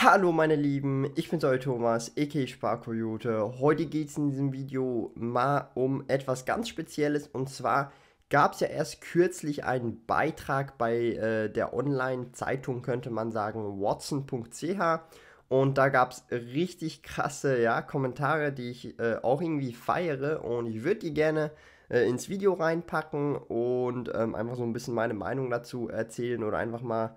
Hallo meine Lieben, ich bin's euer Thomas, a.k.a. Sparkojote. Heute geht's in diesem Video mal um etwas ganz Spezielles, und zwar gab's ja erst kürzlich einen Beitrag bei der Online-Zeitung, könnte man sagen, Watson.ch, und da gab's richtig krasse Kommentare, die ich auch irgendwie feiere, und ich würde die gerne ins Video reinpacken und einfach so ein bisschen meine Meinung dazu erzählen oder einfach mal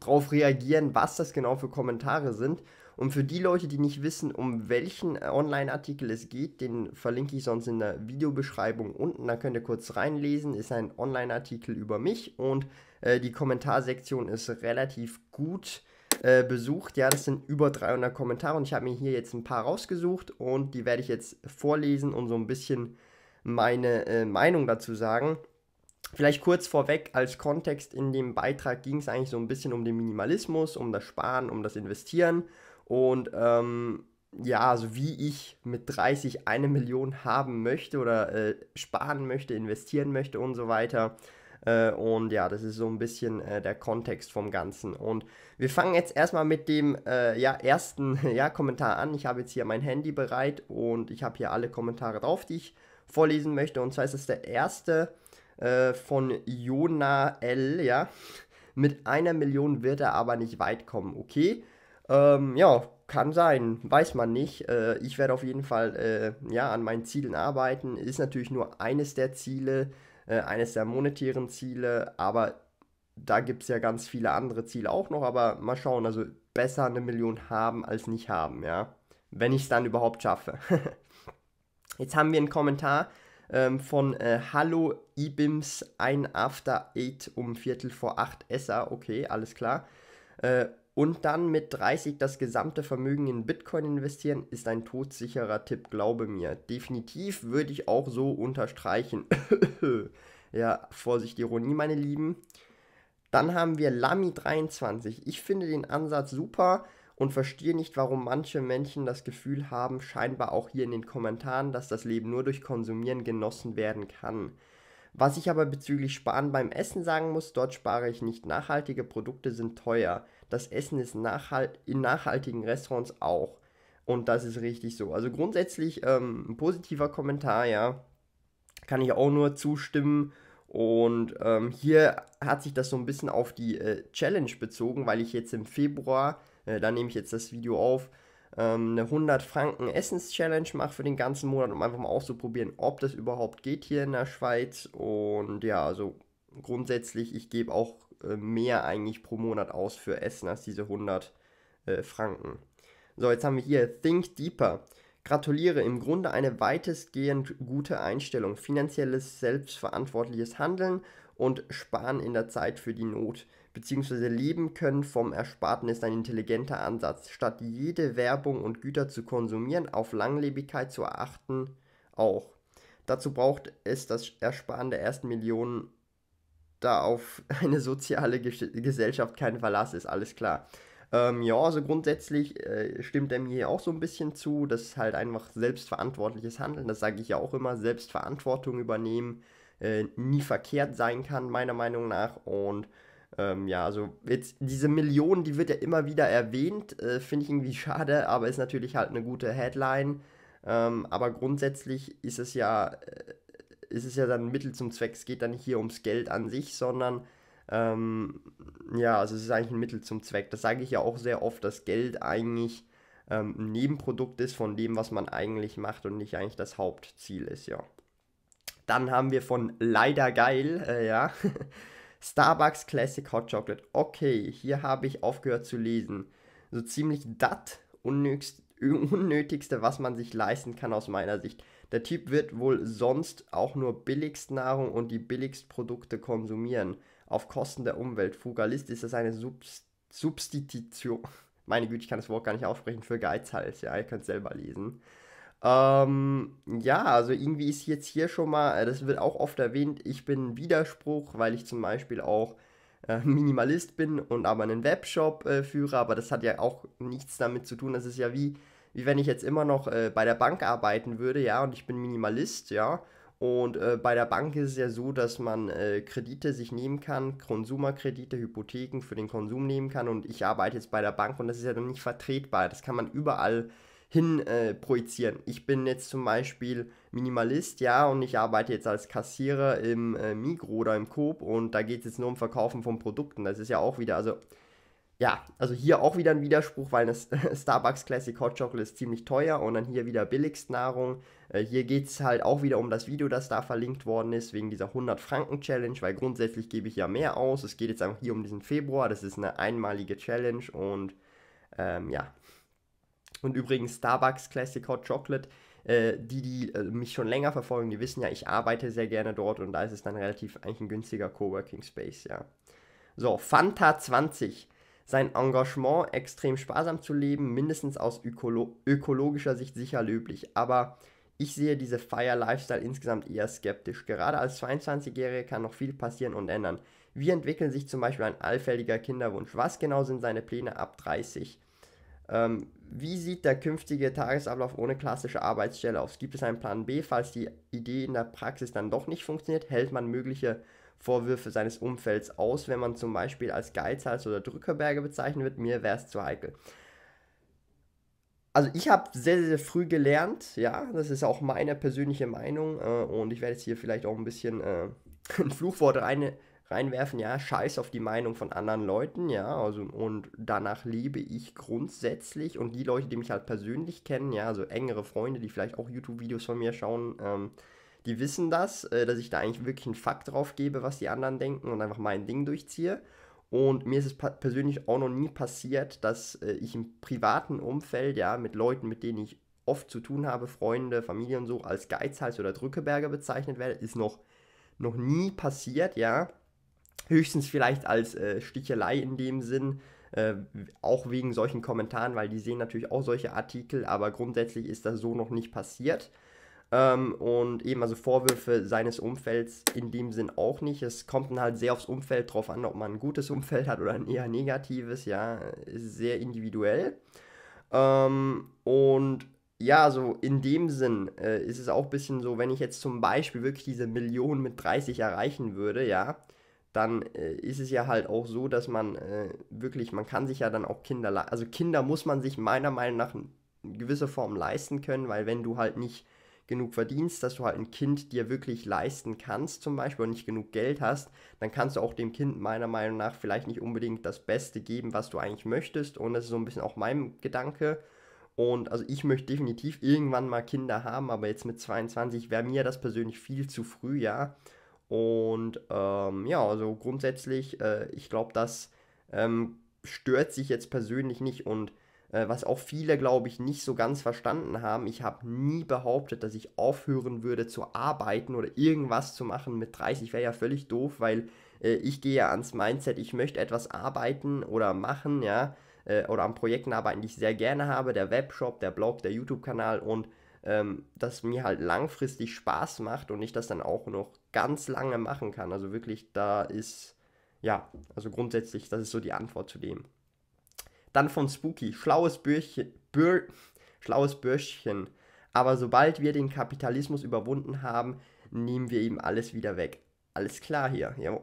drauf reagieren, was das genau für Kommentare sind. Und für die Leute, die nicht wissen, um welchen Online-Artikel es geht, den verlinke ich sonst in der Videobeschreibung unten. Da könnt ihr kurz reinlesen. Ist ein Online-Artikel über mich, und die Kommentarsektion ist relativ gut besucht. Ja, das sind über 300 Kommentare, und ich habe mir hier jetzt ein paar rausgesucht, und die werde ich jetzt vorlesen und so ein bisschen meine Meinung dazu sagen. Vielleicht kurz vorweg als Kontext: In dem Beitrag ging es eigentlich so ein bisschen um den Minimalismus, um das Sparen, um das Investieren und ja, also wie ich mit 30 1 Million haben möchte oder sparen möchte, investieren möchte und so weiter. Und ja, das ist so ein bisschen der Kontext vom Ganzen. Und wir fangen jetzt erstmal mit dem ersten Kommentar an. Ich habe jetzt hier mein Handy bereit, und ich habe hier alle Kommentare drauf, die ich vorlesen möchte. Und zwar ist es der erste von Jonah L, ja. Mit 1 Million wird er aber nicht weit kommen, okay. Ja, kann sein, weiß man nicht. Ich werde auf jeden Fall, an meinen Zielen arbeiten. Ist natürlich nur eines der Ziele, eines der monetären Ziele, aber da gibt es ja ganz viele andere Ziele auch noch, aber mal schauen, also besser 1 Million haben als nicht haben, ja. Wenn ich es dann überhaupt schaffe. Jetzt haben wir einen Kommentar von Hallo Ibims, ein After 8 um 7:45 Esser, okay, alles klar. Und dann mit 30 das gesamte Vermögen in Bitcoin investieren, ist ein todsicherer Tipp, glaube mir. Definitiv, würde ich auch so unterstreichen. Ja, Vorsicht, Ironie, meine Lieben. Dann haben wir Lamy 23. Ich finde den Ansatz super und verstehe nicht, warum manche Menschen das Gefühl haben, scheinbar auch hier in den Kommentaren, dass das Leben nur durch Konsumieren genossen werden kann. Was ich aber bezüglich Sparen beim Essen sagen muss, dort spare ich nicht. Nachhaltige Produkte sind teuer. Das Essen ist in nachhaltigen Restaurants auch. Und das ist richtig so. Also grundsätzlich ein positiver Kommentar, ja. Kann ich auch nur zustimmen. Und hier hat sich das so ein bisschen auf die Challenge bezogen, weil ich jetzt im Februar, da nehme ich jetzt das Video auf, eine 100-Franken-Essens-Challenge mache für den ganzen Monat, um einfach mal auszuprobieren, ob das überhaupt geht hier in der Schweiz. Und ja, also grundsätzlich, ich gebe auch mehr eigentlich pro Monat aus für Essen als diese 100 Franken. So, jetzt haben wir hier Think Deeper. Gratuliere, im Grunde eine weitestgehend gute Einstellung. Finanzielles, selbstverantwortliches Handeln und Sparen in der Zeit für die Not. Beziehungsweise leben können vom Ersparten ist ein intelligenter Ansatz. Statt jede Werbung und Güter zu konsumieren, auf Langlebigkeit zu achten auch. Dazu braucht es das Ersparen der ersten Millionen, da auf eine soziale Gesellschaft kein Verlass ist, alles klar. Ja, also grundsätzlich stimmt er mir hier auch so ein bisschen zu. Das ist halt einfach selbstverantwortliches Handeln, das sage ich ja auch immer, Selbstverantwortung übernehmen, nie verkehrt sein kann, meiner Meinung nach. Und ja, also jetzt diese Million, die wird ja immer wieder erwähnt, finde ich irgendwie schade, aber ist natürlich halt eine gute Headline. Aber grundsätzlich ist es ja dann Mittel zum Zweck. Es geht dann nicht hier ums Geld an sich, sondern ja, also es ist eigentlich ein Mittel zum Zweck. Das sage ich ja auch sehr oft, dass Geld eigentlich ein Nebenprodukt ist von dem, was man eigentlich macht, und nicht eigentlich das Hauptziel ist, ja. Dann haben wir von Leidergeil, ja, Starbucks Classic Hot Chocolate. Okay, hier habe ich aufgehört zu lesen. So ziemlich das Unnötigste, was man sich leisten kann aus meiner Sicht. Der Typ wird wohl sonst auch nur Billigstnahrung und die Billigstprodukte konsumieren. Auf Kosten der Umwelt. Frugalist ist das eine Substitution. Meine Güte, ich kann das Wort gar nicht aussprechen. Für Geizhals, ja, ihr könnt es selber lesen. Ja, also irgendwie ist jetzt hier schon mal, das wird auch oft erwähnt, ich bin ein Widerspruch, weil ich zum Beispiel auch Minimalist bin und aber einen Webshop führe, aber das hat ja auch nichts damit zu tun. Das ist ja wie wenn ich jetzt immer noch bei der Bank arbeiten würde, ja, und ich bin Minimalist, ja, Und bei der Bank ist es ja so, dass man Kredite sich nehmen kann, Konsumerkredite, Hypotheken für den Konsum nehmen kann. Und ich arbeite jetzt bei der Bank und das ist ja dann nicht vertretbar. Das kann man überall hin projizieren. Ich bin jetzt zum Beispiel Minimalist, ja, und ich arbeite jetzt als Kassierer im Migros oder im Coop und da geht es jetzt nur um Verkaufen von Produkten. Das ist ja auch wieder, also ja, also hier auch wieder ein Widerspruch, weil das Starbucks Classic Hot Chocolate ist ziemlich teuer und dann hier wieder Billigstnahrung. Hier geht es halt auch wieder um das Video, das da verlinkt worden ist, wegen dieser 100-Franken-Challenge, weil grundsätzlich gebe ich ja mehr aus. Es geht jetzt einfach hier um diesen Februar, das ist eine einmalige Challenge und ja. Und übrigens Starbucks Classic Hot Chocolate, die mich schon länger verfolgen, die wissen ja, ich arbeite sehr gerne dort und da ist es dann relativ eigentlich ein günstiger Coworking Space, ja. So, Fanta20. Sein Engagement, extrem sparsam zu leben, mindestens aus ökologischer Sicht sicher löblich. Aber ich sehe diese Fire-Lifestyle insgesamt eher skeptisch. Gerade als 22-Jährige kann noch viel passieren und ändern. Wie entwickelt sich zum Beispiel ein allfälliger Kinderwunsch? Was genau sind seine Pläne ab 30? Wie sieht der künftige Tagesablauf ohne klassische Arbeitsstelle aus? Gibt es einen Plan B, falls die Idee in der Praxis dann doch nicht funktioniert? Hält man mögliche Vorwürfe seines Umfelds aus, wenn man zum Beispiel als Geizhals oder Drückerberge bezeichnet wird? Mir wäre es zu heikel. Also ich habe sehr, sehr früh gelernt, ja, das ist auch meine persönliche Meinung und ich werde jetzt hier vielleicht auch ein bisschen ein Fluchwort reinwerfen, ja, scheiß auf die Meinung von anderen Leuten, ja, also und danach lebe ich grundsätzlich und die Leute, die mich halt persönlich kennen, ja, also engere Freunde, die vielleicht auch YouTube-Videos von mir schauen, die wissen das, dass ich da eigentlich wirklich einen Fakt drauf gebe, was die anderen denken und einfach mein Ding durchziehe. Und mir ist es persönlich auch noch nie passiert, dass ich im privaten Umfeld, ja, mit Leuten, mit denen ich oft zu tun habe, Freunde, Familie und so, als Geizhals oder Drückeberger bezeichnet werde, ist noch nie passiert, ja. Höchstens vielleicht als Stichelei in dem Sinn, auch wegen solchen Kommentaren, weil die sehen natürlich auch solche Artikel, aber grundsätzlich ist das so noch nicht passiert. Und eben also Vorwürfe seines Umfelds in dem Sinn auch nicht. Es kommt dann halt sehr aufs Umfeld drauf an, ob man ein gutes Umfeld hat oder ein eher negatives, ja, ist sehr individuell. Und ja, so in dem Sinn ist es auch ein bisschen so, wenn ich jetzt zum Beispiel wirklich diese 1 Million mit 30 erreichen würde, ja, dann ist es ja halt auch so, dass man wirklich, man kann sich ja dann auch Kinder, also Kinder muss man sich meiner Meinung nach in gewisser Form leisten können, weil wenn du halt nicht genug verdienst, dass du halt ein Kind dir wirklich leisten kannst zum Beispiel und nicht genug Geld hast, dann kannst du auch dem Kind meiner Meinung nach vielleicht nicht unbedingt das Beste geben, was du eigentlich möchtest und das ist so ein bisschen auch mein Gedanke und also ich möchte definitiv irgendwann mal Kinder haben, aber jetzt mit 22 wäre mir das persönlich viel zu früh, ja, und ja, also grundsätzlich, ich glaube, das stört sich jetzt persönlich nicht und was auch viele, glaube ich, nicht so ganz verstanden haben. Ich habe nie behauptet, dass ich aufhören würde zu arbeiten oder irgendwas zu machen mit 30. Wäre ja völlig doof, weil ich gehe ja ans Mindset, ich möchte etwas arbeiten oder machen, ja, oder an Projekten arbeiten, die ich sehr gerne habe, der Webshop, der Blog, der YouTube-Kanal und das mir halt langfristig Spaß macht und ich das dann auch noch ganz lange machen kann. Also wirklich, da ist, ja, also grundsätzlich, das ist so die Antwort zu dem. Dann von Spooky, schlaues Bürschchen, aber sobald wir den Kapitalismus überwunden haben, nehmen wir ihm alles wieder weg. Alles klar hier, jo.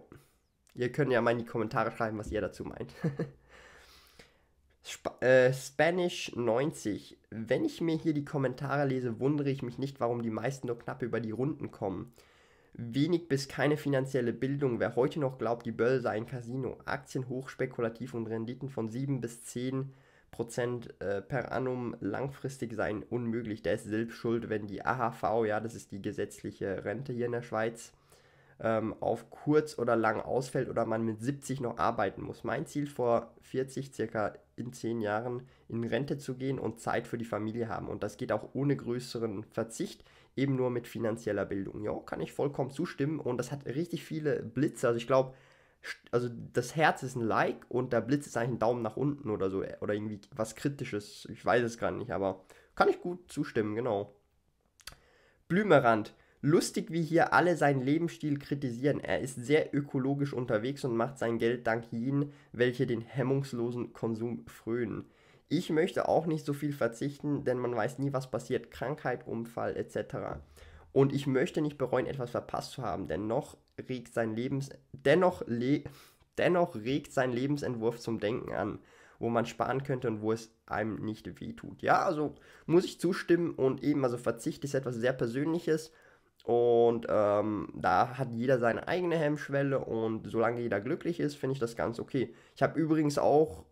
Ihr könnt ja mal in die Kommentare schreiben, was ihr dazu meint. Spanisch 90, wenn ich mir hier die Kommentare lese, wundere ich mich nicht, warum die meisten nur knapp über die Runden kommen. Wenig bis keine finanzielle Bildung. Wer heute noch glaubt, die Börse sei ein Casino. Aktien hochspekulativ und Renditen von 7 bis 10% per annum langfristig seien unmöglich. Der ist selbst schuld, wenn die AHV, ja, das ist die gesetzliche Rente hier in der Schweiz, auf kurz oder lang ausfällt oder man mit 70 noch arbeiten muss. Mein Ziel vor 40, circa in 10 Jahren in Rente zu gehen und Zeit für die Familie haben. Und das geht auch ohne größeren Verzicht. Eben nur mit finanzieller Bildung. Ja, kann ich vollkommen zustimmen. Und das hat richtig viele Blitze. Also ich glaube, also das Herz ist ein Like und der Blitz ist eigentlich ein Daumen nach unten oder so. Oder irgendwie was Kritisches. Ich weiß es gerade nicht, aber kann ich gut zustimmen, genau. Blümerrand. Lustig, wie hier alle seinen Lebensstil kritisieren. Er ist sehr ökologisch unterwegs und macht sein Geld dank jenen, welche den hemmungslosen Konsum frönen. Ich möchte auch nicht so viel verzichten, denn man weiß nie, was passiert. Krankheit, Unfall etc. Und ich möchte nicht bereuen, etwas verpasst zu haben, dennoch regt sein Lebensentwurf zum Denken an, wo man sparen könnte und wo es einem nicht wehtut. Ja, also muss ich zustimmen und eben, also Verzicht ist etwas sehr Persönliches und da hat jeder seine eigene Hemmschwelle und solange jeder glücklich ist, finde ich das ganz okay. Ich habe übrigens auch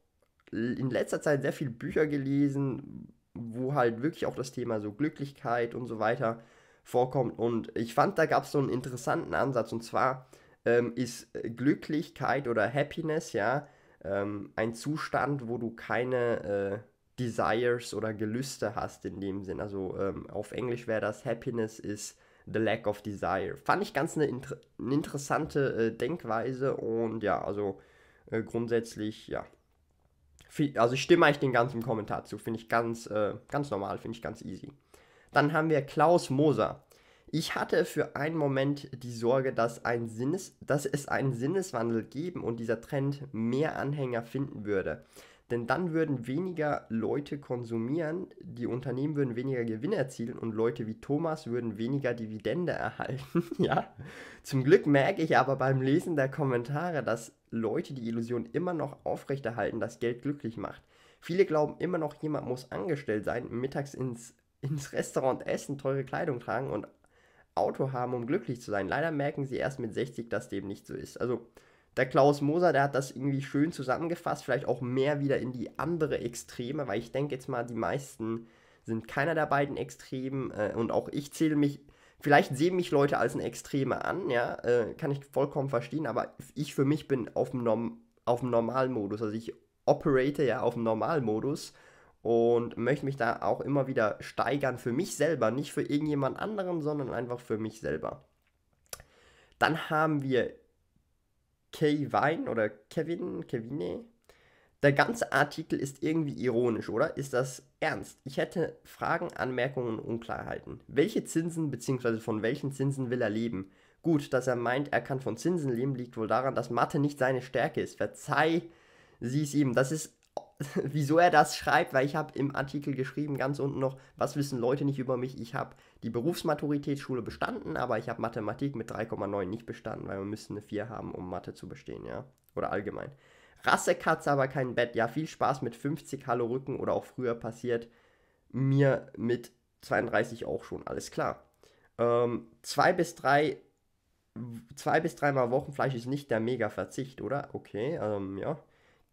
in letzter Zeit sehr viele Bücher gelesen, wo halt wirklich auch das Thema so Glücklichkeit und so weiter vorkommt und ich fand, da gab es so einen interessanten Ansatz und zwar ist Glücklichkeit oder Happiness, ja, ein Zustand, wo du keine Desires oder Gelüste hast in dem Sinn. Also auf Englisch wäre das Happiness is the lack of desire. Fand ich ganz eine interessante Denkweise und ja, also grundsätzlich, ja. Also ich stimme eigentlich den ganzen Kommentar zu, finde ich ganz normal, finde ich ganz easy. Dann haben wir Klaus Moser. Ich hatte für einen Moment die Sorge, dass es einen Sinneswandel geben und dieser Trend mehr Anhänger finden würde. Denn dann würden weniger Leute konsumieren, die Unternehmen würden weniger Gewinn erzielen und Leute wie Thomas würden weniger Dividende erhalten. Ja. Zum Glück merke ich aber beim Lesen der Kommentare, dass Leute die Illusion immer noch aufrechterhalten, dass Geld glücklich macht. Viele glauben immer noch, jemand muss angestellt sein, mittags ins Restaurant essen, teure Kleidung tragen und Auto haben, um glücklich zu sein. Leider merken sie erst mit 60, dass dem nicht so ist. Also der Klaus Moser, der hat das irgendwie schön zusammengefasst, vielleicht auch mehr wieder in die andere Extreme, weil ich denke jetzt mal, die meisten sind keiner der beiden Extremen und auch ich zähle mich, vielleicht sehen mich Leute als eine Extreme an, ja, kann ich vollkommen verstehen, aber ich für mich bin auf dem Normalmodus, also ich operate ja auf dem Normalmodus und möchte mich da auch immer wieder steigern für mich selber, nicht für irgendjemand anderen, sondern einfach für mich selber. Dann haben wir Kevin oder Kevine. Der ganze Artikel ist irgendwie ironisch, oder? Ist das ernst? Ich hätte Fragen, Anmerkungen und Unklarheiten. Welche Zinsen bzw. von welchen Zinsen will er leben? Gut, dass er meint, er kann von Zinsen leben, liegt wohl daran, dass Mathe nicht seine Stärke ist. Verzeih sie es ihm. Das ist, wieso er das schreibt, weil ich habe im Artikel geschrieben, ganz unten noch, was wissen Leute nicht über mich? Ich habe die Berufsmaturitätsschule bestanden, aber ich habe Mathematik mit 3,9 nicht bestanden, weil wir müssen eine 4 haben, um Mathe zu bestehen, ja, oder allgemein. Rasse, Katze, aber kein Bett, ja, viel Spaß mit 50, hallo Rücken oder auch früher passiert mir mit 32 auch schon, alles klar. 2 bis 3 Mal Wochenfleisch ist nicht der Mega-Verzicht, oder? Okay, ja.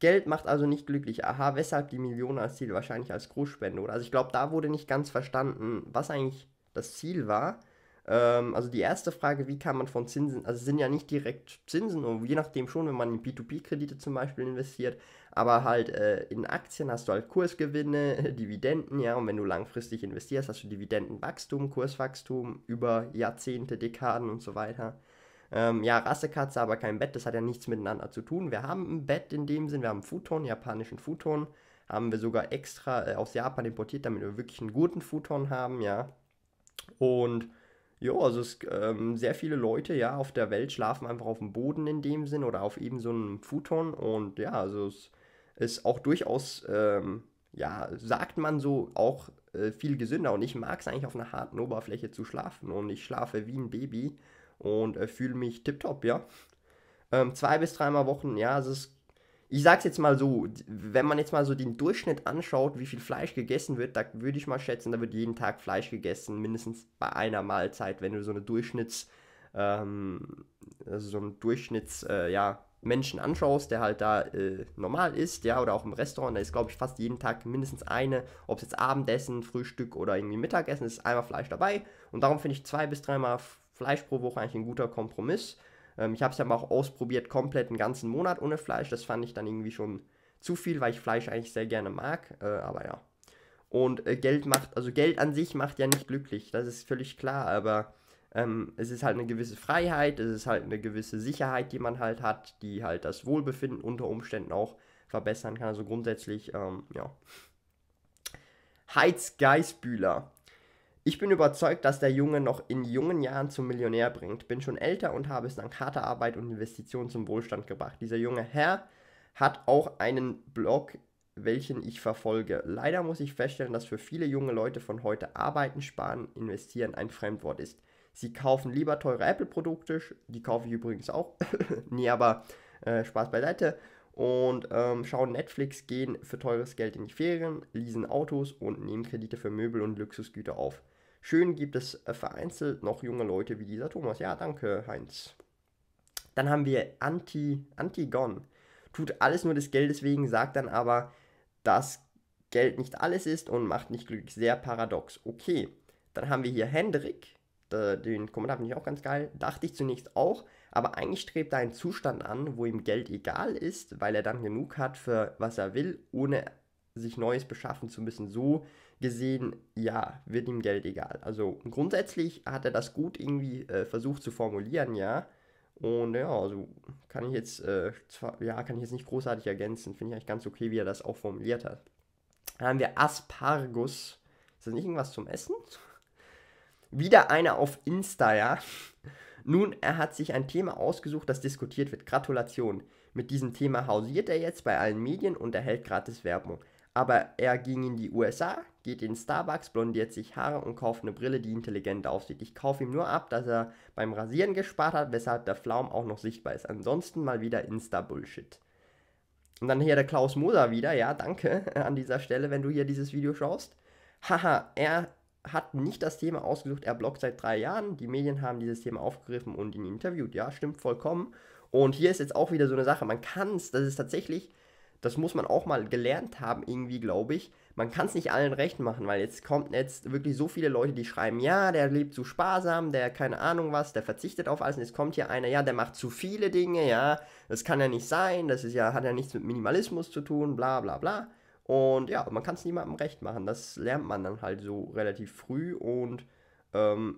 Geld macht also nicht glücklich. Aha, weshalb die Millionen als Ziel? Wahrscheinlich als Großspende, oder? Also ich glaube, da wurde nicht ganz verstanden, was eigentlich das Ziel war. Also die erste Frage, wie kann man von Zinsen, also es sind ja nicht direkt Zinsen, und je nachdem schon, wenn man in P2P-Kredite zum Beispiel investiert, aber halt in Aktien hast du halt Kursgewinne, Dividenden, ja, und wenn du langfristig investierst, hast du Dividendenwachstum, Kurswachstum über Jahrzehnte, Dekaden und so weiter. Ja, Rasse, Katze, aber kein Bett, das hat ja nichts miteinander zu tun. Wir haben ein Bett in dem Sinn, wir haben einen Futon, japanischen Futon, haben wir sogar extra aus Japan importiert, damit wir wirklich einen guten Futon haben, ja. Und ja, also es, sehr viele Leute, ja, auf der Welt schlafen einfach auf dem Boden in dem Sinn oder auf eben so einem Futon und ja, also es ist auch durchaus, ja, sagt man so, auch viel gesünder und ich mag es eigentlich auf einer harten Oberfläche zu schlafen und ich schlafe wie ein Baby. Und fühle mich tipptopp, ja. 2 bis 3 Mal Wochen, ja, es ist, ich sag's jetzt mal so, wenn man jetzt mal so den Durchschnitt anschaut, wie viel Fleisch gegessen wird, da würde ich mal schätzen, da wird jeden Tag Fleisch gegessen, mindestens bei einer Mahlzeit, wenn du so eine Menschen anschaust, der halt da normal ist, ja, oder auch im Restaurant, da ist, glaube ich, fast jeden Tag mindestens eine, ob es jetzt Abendessen, Frühstück oder irgendwie Mittagessen ist, einmal Fleisch dabei und darum finde ich 2 bis 3 Mal Fleisch pro Woche eigentlich ein guter Kompromiss. Ich habe es ja mal auch ausprobiert, komplett einen ganzen Monat ohne Fleisch. Das fand ich dann irgendwie schon zu viel, weil ich Fleisch eigentlich sehr gerne mag. Aber ja. Und Geld an sich macht ja nicht glücklich. Das ist völlig klar. Aber es ist halt eine gewisse Freiheit, es ist halt eine gewisse Sicherheit, die man halt hat, die halt das Wohlbefinden unter Umständen auch verbessern kann. Also grundsätzlich, ja. Heinz Geißbühler. Ich bin überzeugt, dass der Junge noch in jungen Jahren zum Millionär bringt. Bin schon älter und habe es dank harter Arbeit und Investitionen zum Wohlstand gebracht. Dieser junge Herr hat auch einen Blog, welchen ich verfolge. Leider muss ich feststellen, dass für viele junge Leute von heute Arbeiten, Sparen, Investieren ein Fremdwort ist. Sie kaufen lieber teure Apple-Produkte, die kaufe ich übrigens auch, nee, aber Spaß beiseite, und schauen Netflix, gehen für teures Geld in die Ferien, leasen Autos und nehmen Kredite für Möbel und Luxusgüter auf. Schön gibt es vereinzelt noch junge Leute wie dieser Thomas. Ja, danke, Heinz. Dann haben wir Antigon. Tut alles nur des Geldes wegen, sagt dann aber, dass Geld nicht alles ist und macht nicht glücklich. Sehr paradox. Okay, dann haben wir hier Hendrik. Den Kommentar finde ich auch ganz geil. Dachte ich zunächst auch, aber eigentlich strebt er einen Zustand an, wo ihm Geld egal ist, weil er dann genug hat für was er will, ohne sich Neues beschaffen zu müssen. So gesehen, ja, wird ihm Geld egal. Also grundsätzlich hat er das gut irgendwie versucht zu formulieren, ja. Und ja, also kann ich jetzt, kann ich jetzt nicht großartig ergänzen. Finde ich eigentlich ganz okay, wie er das auch formuliert hat. Dann haben wir Asparagus. Ist das nicht irgendwas zum Essen? Wieder einer auf Insta, ja. Nun, er hat sich ein Thema ausgesucht, das diskutiert wird. Gratulation. Mit diesem Thema hausiert er jetzt bei allen Medien und erhält gratis Werbung. Aber er ging in die USA, geht in Starbucks, blondiert sich Haare und kauft eine Brille, die intelligent aussieht. Ich kaufe ihm nur ab, dass er beim Rasieren gespart hat, weshalb der Flaum auch noch sichtbar ist. Ansonsten mal wieder Insta-Bullshit. Und dann hier der Klaus Moser wieder, ja, danke an dieser Stelle, wenn du hier dieses Video schaust. Haha, er hat nicht das Thema ausgesucht, er bloggt seit 3 Jahren, die Medien haben dieses Thema aufgegriffen und ihn interviewt. Ja, stimmt vollkommen. Und hier ist jetzt auch wieder so eine Sache, man kann es, das ist tatsächlich, das muss man auch mal gelernt haben irgendwie, glaube ich, man kann es nicht allen recht machen, weil jetzt kommt jetzt wirklich so viele Leute, die schreiben, ja, der lebt zu sparsam, der keine Ahnung was, der verzichtet auf alles, und jetzt kommt hier einer, ja, der macht zu viele Dinge, ja, das kann ja nicht sein, das ist ja, hat ja nichts mit Minimalismus zu tun, bla bla bla. Und ja, man kann es niemandem recht machen, das lernt man dann halt so relativ früh. Und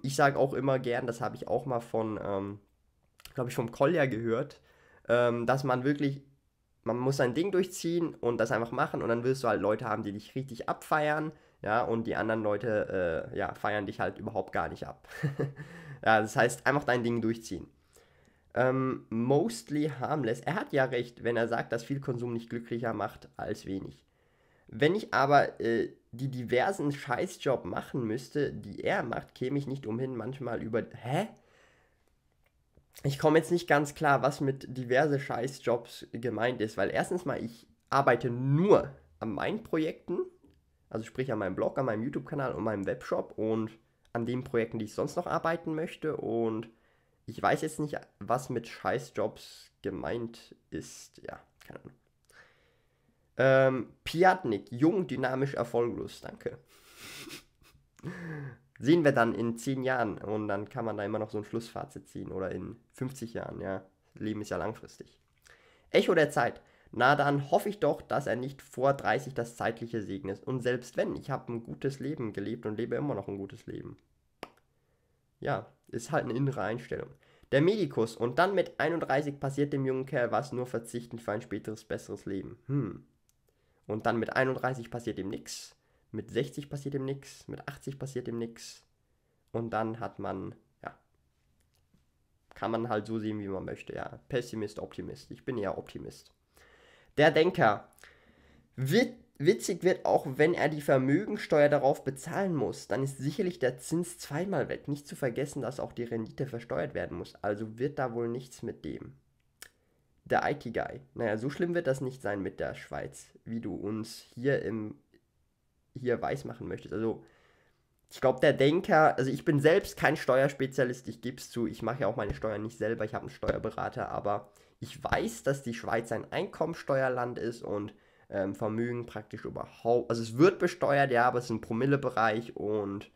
ich sage auch immer gern, das habe ich auch mal von, glaube ich, vom Kolja gehört, dass man wirklich, man muss sein Ding durchziehen und das einfach machen, und dann wirst du halt Leute haben, die dich richtig abfeiern, ja, und die anderen Leute, ja, feiern dich halt überhaupt gar nicht ab. Ja, das heißt, einfach dein Ding durchziehen. Mostly harmless, er hat ja recht, wenn er sagt, dass viel Konsum nicht glücklicher macht als wenig. Wenn ich aber die diversen Scheißjob machen müsste, die er macht, käme ich nicht umhin, manchmal über... Hä? Ich komme jetzt nicht ganz klar, was mit diverse Scheißjobs gemeint ist, weil erstens mal, ich arbeite nur an meinen Projekten, also sprich an meinem Blog, an meinem YouTube-Kanal und meinem Webshop und an den Projekten, die ich sonst noch arbeiten möchte, und ich weiß jetzt nicht, was mit Scheißjobs gemeint ist, ja, keine Ahnung. Piatnik, jung, dynamisch, erfolglos, danke. Sehen wir dann in 10 Jahren und dann kann man da immer noch so ein Schlussfazit ziehen, oder in 50 Jahren, ja, Leben ist ja langfristig. Echo der Zeit, na dann hoffe ich doch, dass er nicht vor 30 das Zeitliche segnet, und selbst wenn, ich habe ein gutes Leben gelebt und lebe immer noch ein gutes Leben. Ja, ist halt eine innere Einstellung. Der Medikus, und dann mit 31 passiert dem jungen Kerl was, nur verzichten für ein späteres, besseres Leben. Und dann mit 31 passiert ihm nichts, mit 60 passiert ihm nichts, mit 80 passiert ihm nichts. Und dann hat man, ja, kann man halt so sehen, wie man möchte, ja. Pessimist, Optimist. Ich bin eher Optimist. Der Denker. Witzig wird auch, wenn er die Vermögensteuer darauf bezahlen muss, dann ist sicherlich der Zins zweimal weg. Nicht zu vergessen, dass auch die Rendite versteuert werden muss. Also wird da wohl nichts mit dem. Der IT-Guy. Naja, so schlimm wird das nicht sein mit der Schweiz, wie du uns hier weismachen möchtest. Also, ich glaube, der Denker, also ich bin selbst kein Steuerspezialist, ich gebe es zu, ich mache ja auch meine Steuern nicht selber, ich habe einen Steuerberater, aber ich weiß, dass die Schweiz ein Einkommensteuerland ist und Vermögen praktisch überhaupt, also es wird besteuert, ja, aber es ist ein Promillebereich und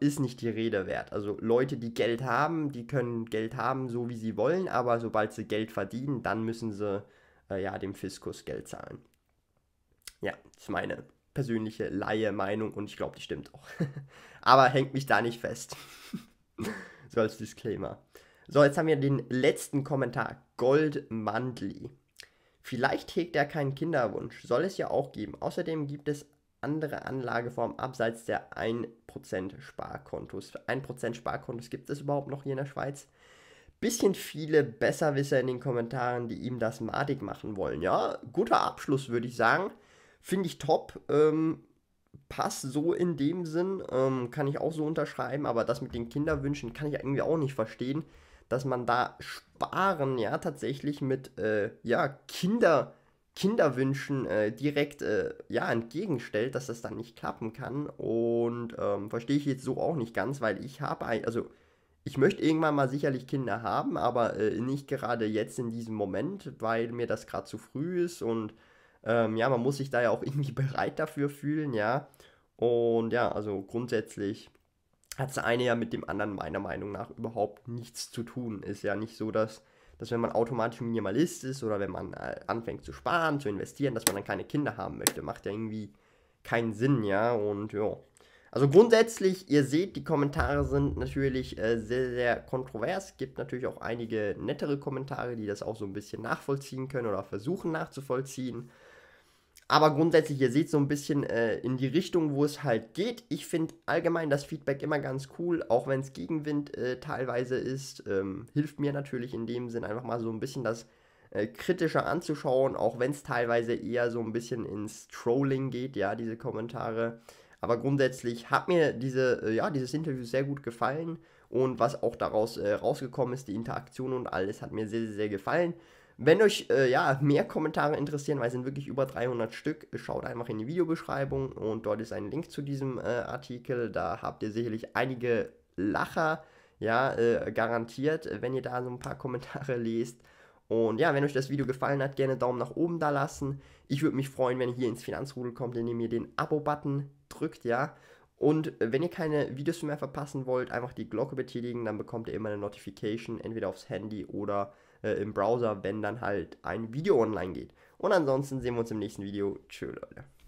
ist nicht die Rede wert. Also Leute, die Geld haben, die können Geld haben, so wie sie wollen, aber sobald sie Geld verdienen, dann müssen sie ja dem Fiskus Geld zahlen. Ja, das ist meine persönliche Laie-Meinung und ich glaube, die stimmt auch. Aber hängt mich da nicht fest. So als Disclaimer. So, jetzt haben wir den letzten Kommentar. Goldmandli. Vielleicht hegt er keinen Kinderwunsch, soll es ja auch geben. Außerdem gibt es andere Anlageformen abseits der 1% Sparkontos. 1% Sparkontos gibt es überhaupt noch hier in der Schweiz? Bisschen viele Besserwisser in den Kommentaren, die ihm das madig machen wollen. Ja, guter Abschluss, würde ich sagen. Finde ich top. Pass so in dem Sinn, kann ich auch so unterschreiben, aber das mit den Kinderwünschen kann ich irgendwie auch nicht verstehen, dass man da Sparen ja tatsächlich mit Kinderwünschen direkt entgegenstellt, dass das dann nicht klappen kann, und verstehe ich jetzt so auch nicht ganz, weil ich möchte irgendwann mal sicherlich Kinder haben, aber nicht gerade jetzt in diesem Moment, weil mir das gerade zu früh ist, und man muss sich da ja auch irgendwie bereit dafür fühlen, ja. Und ja, also grundsätzlich hat das eine ja mit dem anderen meiner Meinung nach überhaupt nichts zu tun. Ist ja nicht so, dass wenn man automatisch Minimalist ist oder wenn man anfängt zu sparen, zu investieren, dass man dann keine Kinder haben möchte. Macht ja irgendwie keinen Sinn, ja. Und ja. Also grundsätzlich, ihr seht, die Kommentare sind natürlich sehr, sehr kontrovers. Gibt natürlich auch einige nettere Kommentare, die das auch so ein bisschen nachvollziehen können oder versuchen nachzuvollziehen. Aber grundsätzlich, ihr seht so ein bisschen in die Richtung, wo es halt geht. Ich finde allgemein das Feedback immer ganz cool, auch wenn es Gegenwind teilweise ist. Hilft mir natürlich in dem Sinn einfach mal so ein bisschen das kritischer anzuschauen, auch wenn es teilweise eher so ein bisschen ins Trolling geht, ja, diese Kommentare. Aber grundsätzlich hat mir dieses Interview sehr gut gefallen, und was auch daraus rausgekommen ist, die Interaktion und alles, hat mir sehr, sehr, sehr gefallen. Wenn euch mehr Kommentare interessieren, weil es sind wirklich über 300 Stück, schaut einfach in die Videobeschreibung, und dort ist ein Link zu diesem Artikel. Da habt ihr sicherlich einige Lacher, ja, garantiert, wenn ihr da so ein paar Kommentare lest. Und ja, wenn euch das Video gefallen hat, gerne Daumen nach oben da lassen. Ich würde mich freuen, wenn ihr hier ins Finanzrudel kommt, indem ihr den Abo-Button drückt, ja. Und wenn ihr keine Videos mehr verpassen wollt, einfach die Glocke betätigen, dann bekommt ihr immer eine Notification, entweder aufs Handy oder im Browser, wenn dann halt ein Video online geht. Und ansonsten sehen wir uns im nächsten Video. Tschö, Leute.